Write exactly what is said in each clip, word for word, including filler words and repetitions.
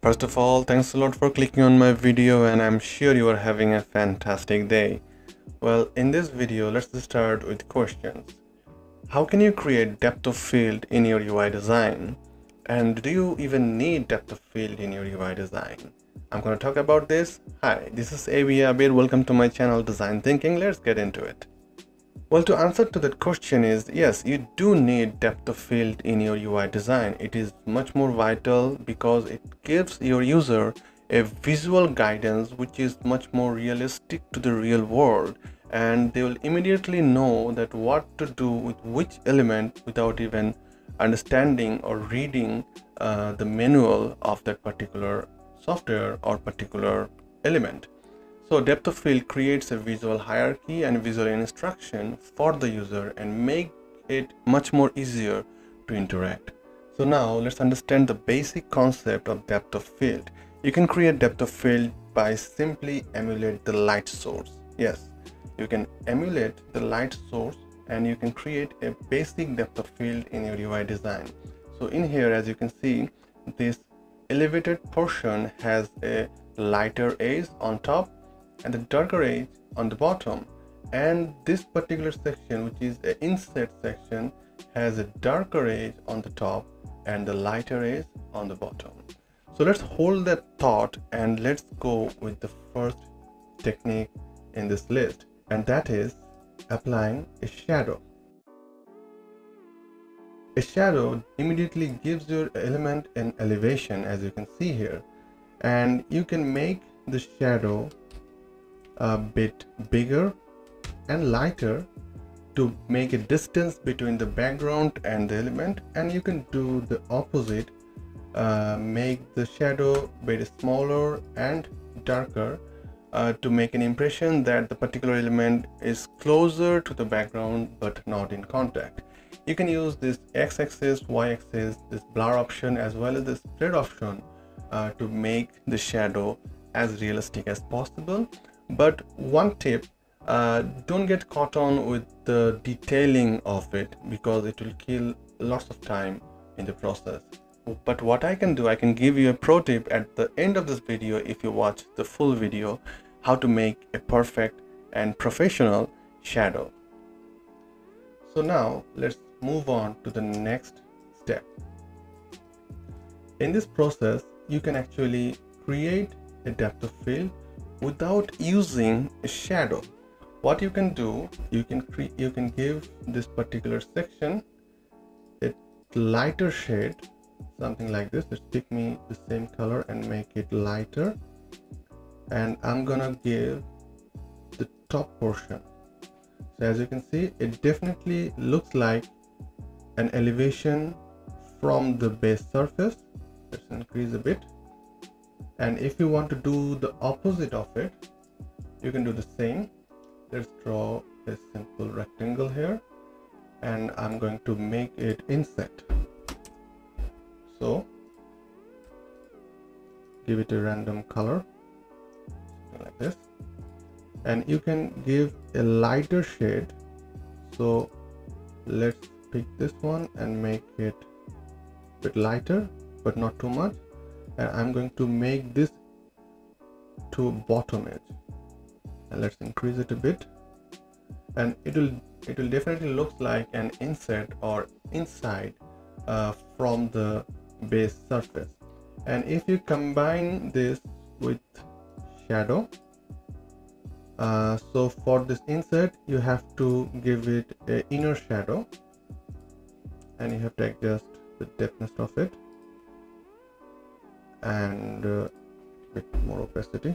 First of all, thanks a lot for clicking on my video, and I'm sure you are having a fantastic day. Well, in this video, let's start with questions. How can you create depth of field in your U I design? And do you even need depth of field in your U I design? I'm going to talk about this. Hi, this is Abir Abid. Welcome to my channel Design Thinking. Let's get into it. Well, to answer to that question is, yes, you do need depth of field in your U I design. It is much more vital because it gives your user a visual guidance which is much more realistic to the real world, and they will immediately know that what to do with which element without even understanding or reading uh, the manual of that particular software or particular element. So depth of field creates a visual hierarchy and visual instruction for the user and make it much more easier to interact. So now let's understand the basic concept of depth of field. You can create depth of field by simply emulate the light source. Yes, you can emulate the light source and you can create a basic depth of field in your U I design. So in here, as you can see, this elevated portion has a lighter edge on top and the darker edge on the bottom, and this particular section, which is an inset section, has a darker edge on the top and the lighter edge on the bottom. So let's hold that thought and let's go with the first technique in this list, and that is applying a shadow. A shadow immediately gives your element an elevation, as you can see here, and you can make the shadow a bit bigger and lighter to make a distance between the background and the element, and you can do the opposite, uh, make the shadow a bit smaller and darker uh, to make an impression that the particular element is closer to the background but not in contact. You can use this x-axis, y-axis, this blur option as well as this spread option uh, to make the shadow as realistic as possible. But one tip, uh, don't get caught on with the detailing of it because it will kill lots of time in the process. But what I can do, I can give you a pro tip at the end of this video if you watch the full video, how to make a perfect and professional shadow. So now let's move on to the next step. In this process, you can actually create a depth of field without using a shadow. What you can do, you can create, you can give this particular section a lighter shade, something like this. Let's pick me the same color and make it lighter, and I'm gonna give the top portion. So as you can see, it definitely looks like an elevation from the base surface. Let's increase a bit. And if you want to do the opposite of it, you can do the same. Let's draw a simple rectangle here, and I'm going to make it inset. So give it a random color like this, and you can give a lighter shade. So let's pick this one and make it a bit lighter, but not too much. And I'm going to make this to bottom edge, and let's increase it a bit, and it will it will definitely look like an inset or inside uh, from the base surface. And if you combine this with shadow, uh, so for this inset you have to give it an inner shadow, and you have to adjust the depthness of it and a uh, bit more opacity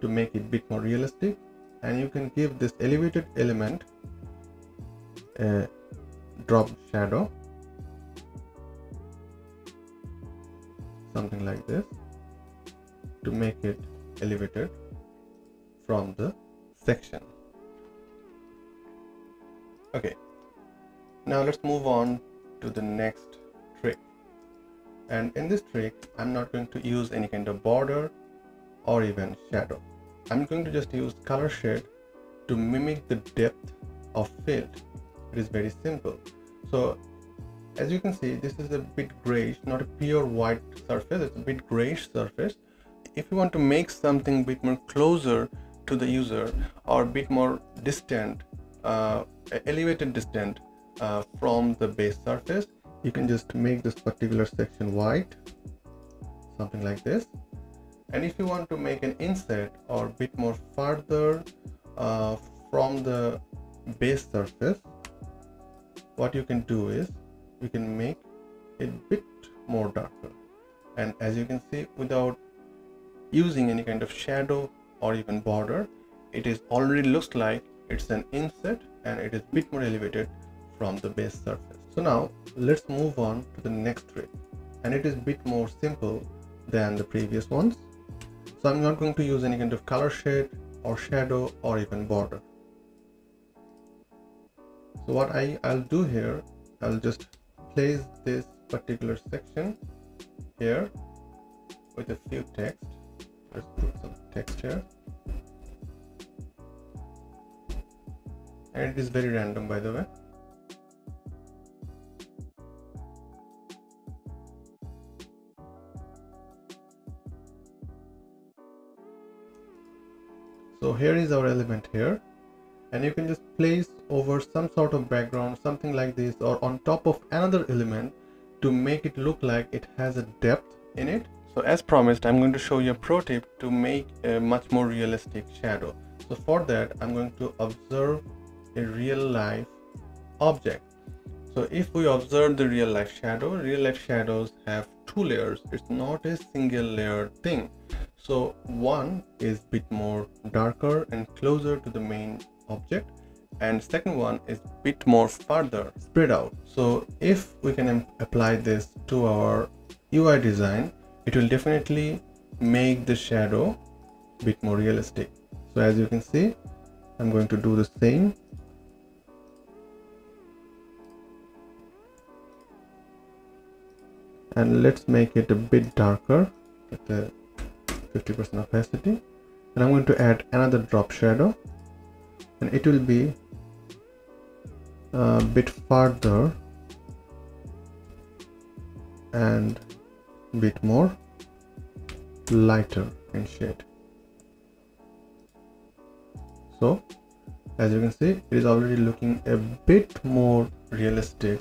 to make it bit more realistic. And you can give this elevated element a drop shadow, something like this, to make it elevated from the section. Okay, now let's move on to the next. And in this trick, I'm not going to use any kind of border or even shadow. I'm going to just use color shade to mimic the depth of field. It is very simple. So As you can see, this is a bit grayish, not a pure white surface, it's a bit grayish surface. If you want to make something a bit more closer to the user or a bit more distant, uh, elevated distant uh, from the base surface, you can just make this particular section white, something like this. And if you want to make an inset or a bit more farther uh, from the base surface, what you can do is you can make it a bit more darker, and as you can see, without using any kind of shadow or even border, it is already looks like it's an inset and it is a bit more elevated from the base surface. So now let's move on to the next trick, and it is a bit more simple than the previous ones. So I'm not going to use any kind of color shade or shadow or even border. So what I, I'll do here, I'll just place this particular section here with a few text. Let's put some text here. And it is very random, by the way. So here is our element here, and you can just place over some sort of background, something like this, or on top of another element to make it look like it has a depth in it. So as promised, I'm going to show you a pro tip to make a much more realistic shadow. So for that, I'm going to observe a real life object. So if we observe the real life shadow, real life shadows have two layers. It's not a single layer thing. So one is a bit more darker and closer to the main object, and second one is a bit more farther spread out. So if we can apply this to our U I design, it will definitely make the shadow a bit more realistic. So as you can see, I'm going to do the same. And let's make it a bit darker at the fifty percent opacity, and I'm going to add another drop shadow, and it will be a bit farther and a bit more lighter in shade. So as you can see, it is already looking a bit more realistic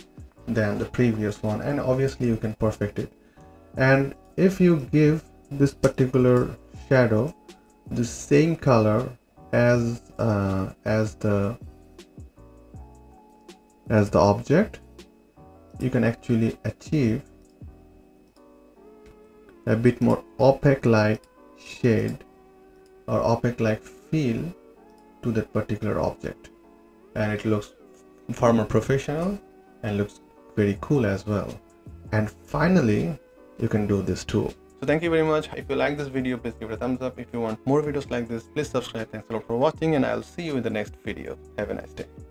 than the previous one, and obviously you can perfect it. And if you give this particular shadow the same color as uh, as the as the object, you can actually achieve a bit more opaque like shade or opaque like feel to that particular object, and it looks far more professional and looks very cool as well. And finally, you can do this too. So thank you very much. If you like this video, please give it a thumbs up. If you want more videos like this, please subscribe. Thanks a lot for watching, and I'll see you in the next video. Have a nice day.